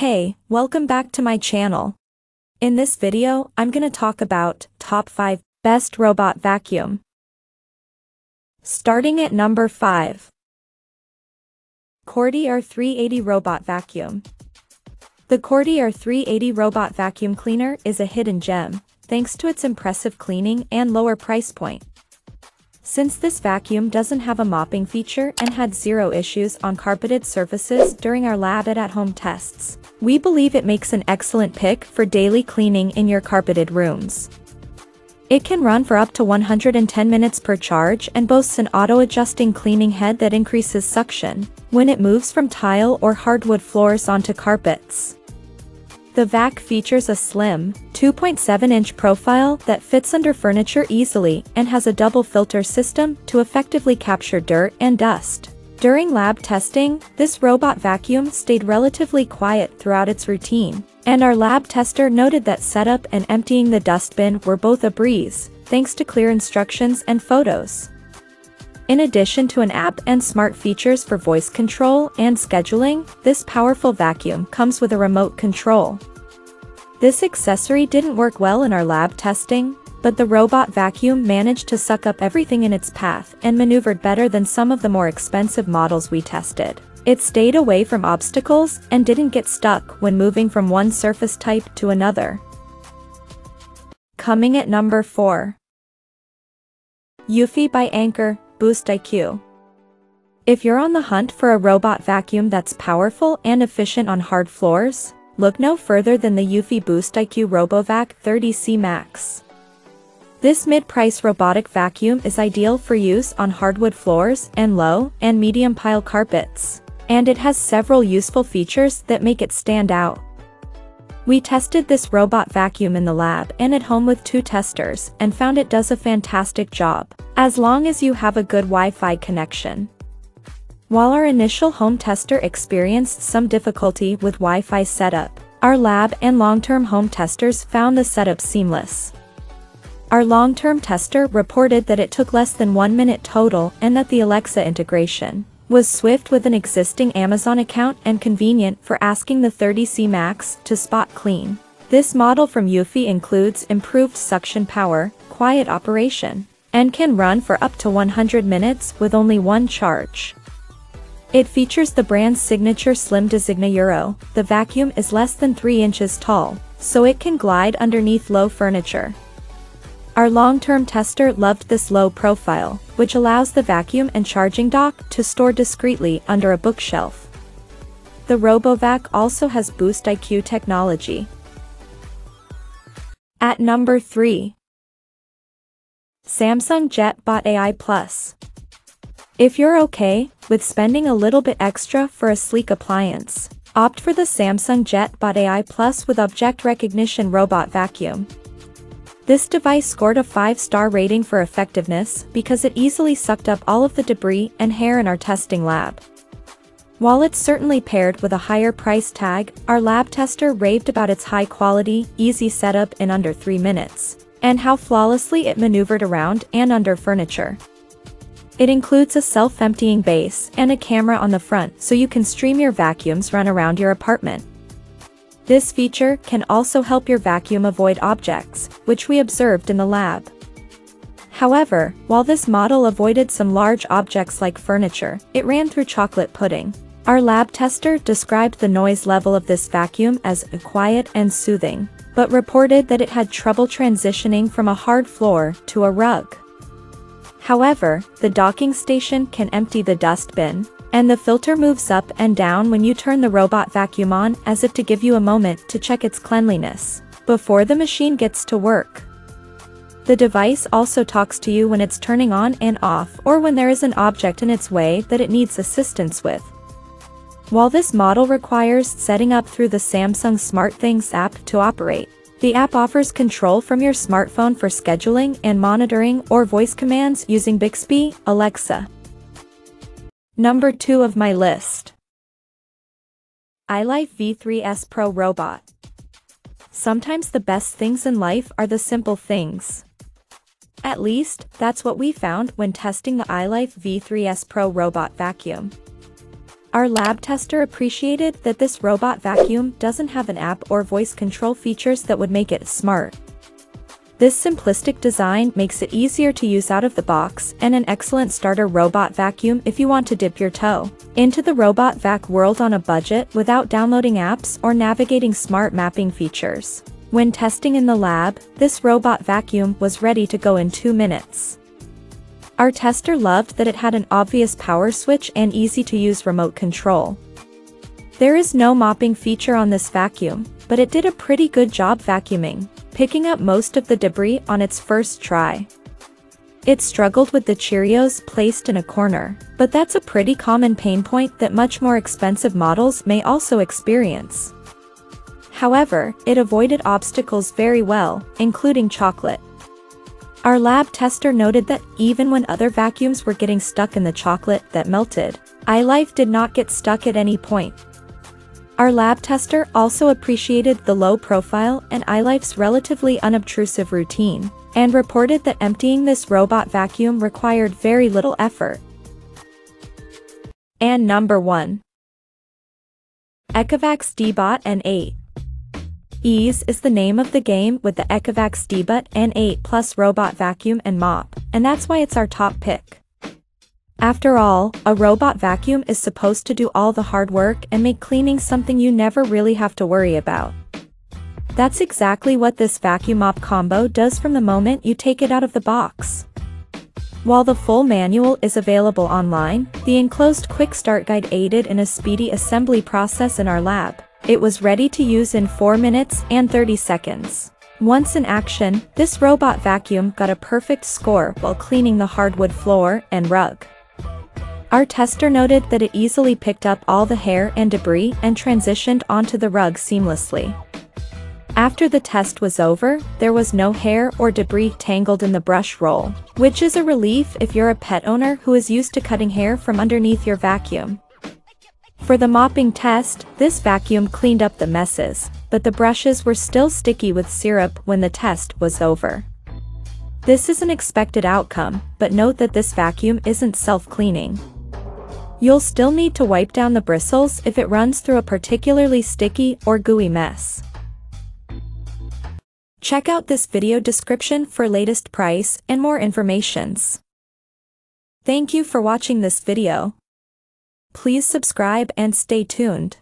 Hey, welcome back to my channel. In this video, I'm gonna talk about top 5 best robot vacuum. Starting at number 5. Cordy R380 Robot Vacuum. The Cordy R380 Robot Vacuum Cleaner is a hidden gem, thanks to its impressive cleaning and lower price point. Since this vacuum doesn't have a mopping feature and had zero issues on carpeted surfaces during our lab and at-home tests, we believe it makes an excellent pick for daily cleaning in your carpeted rooms. It can run for up to 110 minutes per charge and boasts an auto-adjusting cleaning head that increases suction when it moves from tile or hardwood floors onto carpets. The vac features a slim, 2.7-inch profile that fits under furniture easily and has a double filter system to effectively capture dirt and dust. During lab testing, this robot vacuum stayed relatively quiet throughout its routine, and our lab tester noted that setup and emptying the dustbin were both a breeze, thanks to clear instructions and photos. In addition to an app and smart features for voice control and scheduling, this powerful vacuum comes with a remote control. This accessory didn't work well in our lab testing, but the robot vacuum managed to suck up everything in its path and maneuvered better than some of the more expensive models we tested. It stayed away from obstacles and didn't get stuck when moving from one surface type to another. Coming at number 4. Eufy by Anker, Boost IQ. If you're on the hunt for a robot vacuum that's powerful and efficient on hard floors, look no further than the Eufy Boost IQ RoboVac 30C Max. This mid-price robotic vacuum is ideal for use on hardwood floors and low and medium pile carpets, and it has several useful features that make it stand out. We tested this robot vacuum in the lab and at home with 2 testers and found it does a fantastic job, as long as you have a good Wi-Fi connection. While our initial home tester experienced some difficulty with Wi-Fi setup, our lab and long-term home testers found the setup seamless. Our long-term tester reported that it took less than 1 minute total and that the Alexa integration was swift with an existing Amazon account and convenient for asking the 30C Max to spot clean. This model from Eufy includes improved suction power, quiet operation, and can run for up to 100 minutes with only 1 charge. It features the brand's signature slim Designa Euro. The vacuum is less than 3 inches tall, so it can glide underneath low furniture. Our long-term tester loved this low profile, which allows the vacuum and charging dock to store discreetly under a bookshelf. The RoboVac also has Boost IQ technology. At number 3. Samsung JetBot AI+. If you're okay with spending a little bit extra for a sleek appliance, opt for the Samsung JetBot AI+ with Object Recognition Robot Vacuum. This device scored a 5-star rating for effectiveness because it easily sucked up all of the debris and hair in our testing lab. While it's certainly paired with a higher price tag, our lab tester raved about its high quality, easy setup in under 3 minutes, and how flawlessly it maneuvered around and under furniture. It includes a self-emptying base and a camera on the front so you can stream your vacuums run around your apartment. This feature can also help your vacuum avoid objects, which we observed in the lab. However, while this model avoided some large objects like furniture, it ran through chocolate pudding. Our lab tester described the noise level of this vacuum as quiet and soothing, but reported that it had trouble transitioning from a hard floor to a rug. However, the docking station can empty the dustbin, and the filter moves up and down when you turn the robot vacuum on, as if to give you a moment to check its cleanliness before the machine gets to work. The device also talks to you when it's turning on and off, or when there is an object in its way that it needs assistance with. While this model requires setting up through the Samsung SmartThings app to operate, the app offers control from your smartphone for scheduling and monitoring, or voice commands using Bixby, Alexa. Number 2 of my list. iLife V3S Pro Robot. Sometimes the best things in life are the simple things. At least, that's what we found when testing the iLife V3S Pro Robot Vacuum. Our lab tester appreciated that this robot vacuum doesn't have an app or voice control features that would make it smart. This simplistic design makes it easier to use out of the box and an excellent starter robot vacuum if you want to dip your toe into the robot vac world on a budget without downloading apps or navigating smart mapping features. When testing in the lab, this robot vacuum was ready to go in 2 minutes. Our tester loved that it had an obvious power switch and easy-to-use remote control. There is no mopping feature on this vacuum, but it did a pretty good job vacuuming, picking up most of the debris on its first try. It struggled with the Cheerios placed in a corner, but that's a pretty common pain point that much more expensive models may also experience. However, it avoided obstacles very well, including chocolate. Our lab tester noted that even when other vacuums were getting stuck in the chocolate that melted, iLife did not get stuck at any point. Our lab tester also appreciated the low profile and iLife's relatively unobtrusive routine, and reported that emptying this robot vacuum required very little effort. And number 1. Ecovacs Deebot N8. Ease is the name of the game with the Ecovacs Deebot N8 Plus robot vacuum and mop, and that's why it's our top pick. After all, a robot vacuum is supposed to do all the hard work and make cleaning something you never really have to worry about. That's exactly what this vacuum mop combo does from the moment you take it out of the box. While the full manual is available online, the enclosed quick start guide aided in a speedy assembly process in our lab. It was ready to use in 4 minutes and 30 seconds. Once in action, this robot vacuum got a perfect score while cleaning the hardwood floor and rug. Our tester noted that it easily picked up all the hair and debris and transitioned onto the rug seamlessly. After the test was over, there was no hair or debris tangled in the brush roll, which is a relief if you're a pet owner who is used to cutting hair from underneath your vacuum. For the mopping test, this vacuum cleaned up the messes, but the brushes were still sticky with syrup when the test was over. This is an expected outcome, but note that this vacuum isn't self-cleaning. You'll still need to wipe down the bristles if it runs through a particularly sticky or gooey mess. Check out this video description for latest price and more informations. Thank you for watching this video. Please subscribe and stay tuned.